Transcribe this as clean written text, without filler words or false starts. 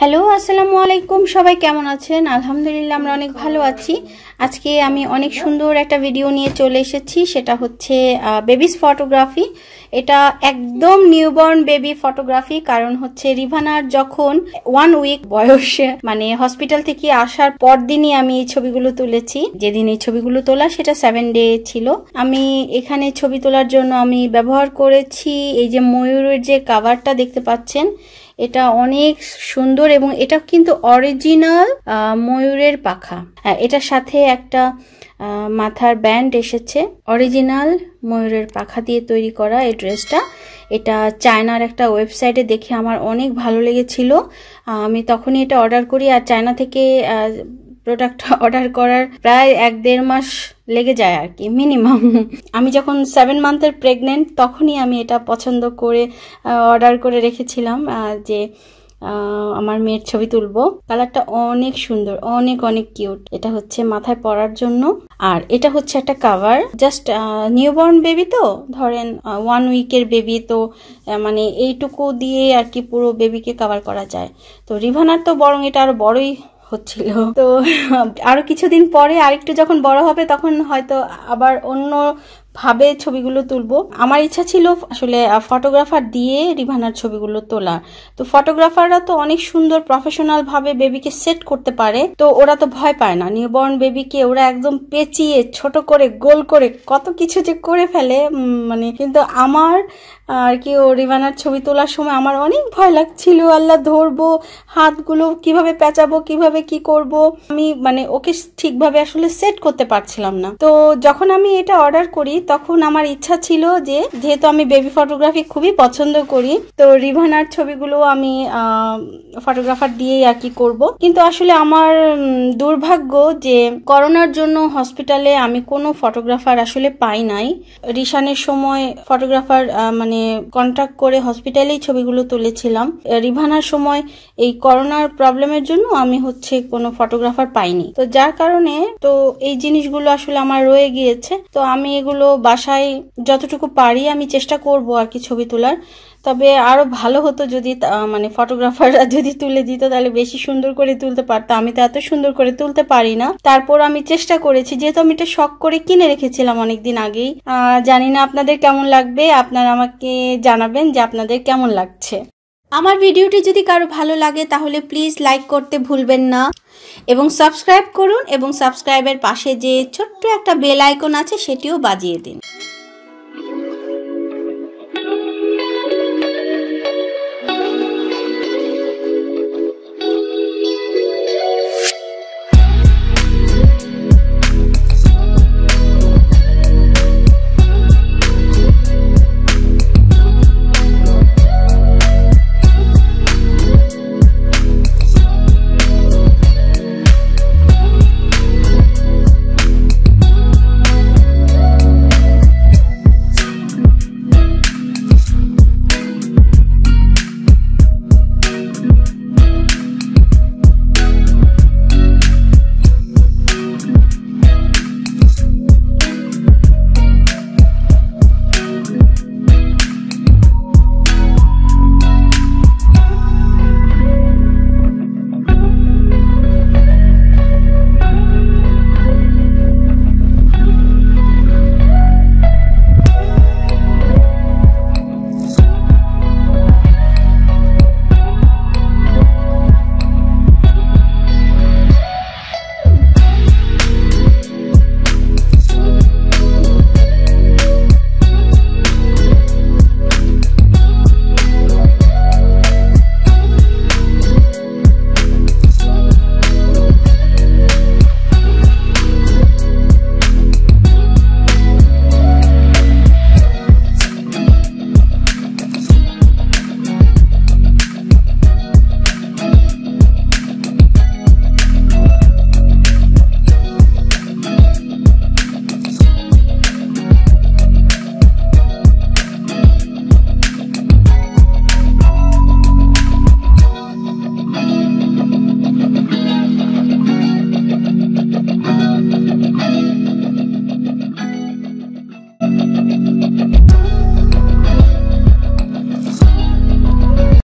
Hello अस्सलामु आलैकुम सबाई केमन आछेन आलহামদুলিল্লাহ आमरा अनेक भालो आছি। আজকে আমি অনেক সুন্দর একটা ভিডিও নিয়ে চলে এসেছি, সেটা হচ্ছে বেবিস ফটোগ্রাফি। এটা একদম নিউবর্ন বেবি ফটোগ্রাফি, কারণ হচ্ছে রিভানার যখন 1 উইক বয়সে মানে হসপিটাল থেকে আসার পর দিনই আমি এই ছবিগুলো তুলেছি। যেদিন এই ছবিগুলো তোলা সেটা 7 ডে ছিল। আমি এখানে ছবি তোলার জন্য আমি ব্যবহার করেছি এই যে ময়ূরের যে কভারটা দেখতে পাচ্ছেন, এটা অনেক সুন্দর এবং এটা কিন্তু অরিজিনাল ময়ূরের পাখা। এটার সাথে একটা মাথার ব্যান্ড এসেছে, অরিজিনাল ময়ূরের পাখা দিয়ে তৈরি করা এই ড্রেসটা। এটা চায়নার একটা ওয়েবসাইটে দেখে আমার অনেক ভালো লেগেছিল, আমি তখনই এটা অর্ডার করি। আর চায়না থেকে প্রোডাক্ট অর্ডার করার প্রায় 1-1.5 মাস লেগে যায় আর কি মিনিমাম। আমি যখন 7 মান্থের প্রেগনেন্ট তখনই আমি এটা পছন্দ করে অর্ডার করে রেখেছিলাম যে আমার মেয়ের ছবি তুলবো। কালারটা অনেক সুন্দর, অনেক অনেক কিউট। এটা হচ্ছে মাথায় পরার জন্য, আর এটা হচ্ছে একটা কাভার। জাস্ট নিউবর্ন বেবি তো, ধরেন 1 উইকের বেবি, তো মানে এইটুকু দিয়ে আর কি পুরো বেবিকে কভার করা যায়। তো রিভানার তো বরং এটা আরো বড়ই হচ্ছিল, তো আরো কিছুদিন পরে আরেকটু যখন বড় হবে তখন হয়তো আবার অন্য ভাবে ছবিগুলো তুলবো। আমার ইচ্ছা ছিল আসলে ফটোগ্রাফার দিয়ে রিভানার ছবিগুলো তোলা। তো ফটোগ্রাফাররা তো অনেক সুন্দর প্রফেশনাল ভাবে বেবিকে সেট করতে পারে, তো ওরা তো ভয় পায় না নিউবর্ন বেবিকে। ওরা একদম পেঁচিয়ে ছোট করে গোল করে কত কিছু যে করে ফেলে মানে। কিন্তু আমার আর কি ও রিভানার ছবি তোলার সময় আমার অনেক ভয় লাগছিল, আল্লাহ ধরবো, হাতগুলো কিভাবে পেঁচাবো, কিভাবে কি করব, আমি মানে ওকে ঠিকভাবে আসলে সেট করতে পারছিলাম না। তো যখন আমি এটা অর্ডার করি তখন আমার ইচ্ছা ছিল যে, যেহেতু আমি বেবি ফটোগ্রাফি খুবই পছন্দ করি, তো রিভানার ছবিগুলো আমি ফটোগ্রাফার দিয়েই আর কি করবো। কিন্তু আসলে আমার দুর্ভাগ্য যে করোনার জন্য হসপিটালে আমি কোনো ফটোগ্রাফার আসলে পাই নাই। রিশানের সময় ফটোগ্রাফার মানে কন্ট্রাক্ট করে হসপিটালেই ছবিগুলো তুলেছিলাম। রিভানার সময় এই করোনার প্রবলেমের জন্য আমি হচ্ছে কোনো ফটোগ্রাফার পাইনি, তো যার কারণে তো এই জিনিসগুলো আসলে আমার রয়ে গিয়েছে। তো আমি এগুলো বাসায় যতটুকু পারি আমি চেষ্টা করব আর কি ছবি তোলার। তবে আরো ভালো হতো যদি মানে ফটোগ্রাফাররা যদি তুলে দিত, তাহলে বেশি সুন্দর করে তুলতে পারতাম। আমি তো এত সুন্দর করে তুলতে পারি না, তারপর আমি চেষ্টা করেছি। যেহেতু আমি এটা শখ করে কিনে রেখেছিলাম অনেকদিন আগেই, জানি না আপনাদের কেমন লাগবে, আপনারা আমাকে জানাবেন যে আপনাদের কেমন লাগছে। আমার ভিডিওটি যদি কারো ভালো লাগে তাহলে প্লিজ লাইক করতে ভুলবেন না এবং সাবস্ক্রাইব করুন, এবং সাবস্ক্রাইবের পাশে যে ছোট্ট একটা বেল আইকন আছে সেটিও বাজিয়ে দিন।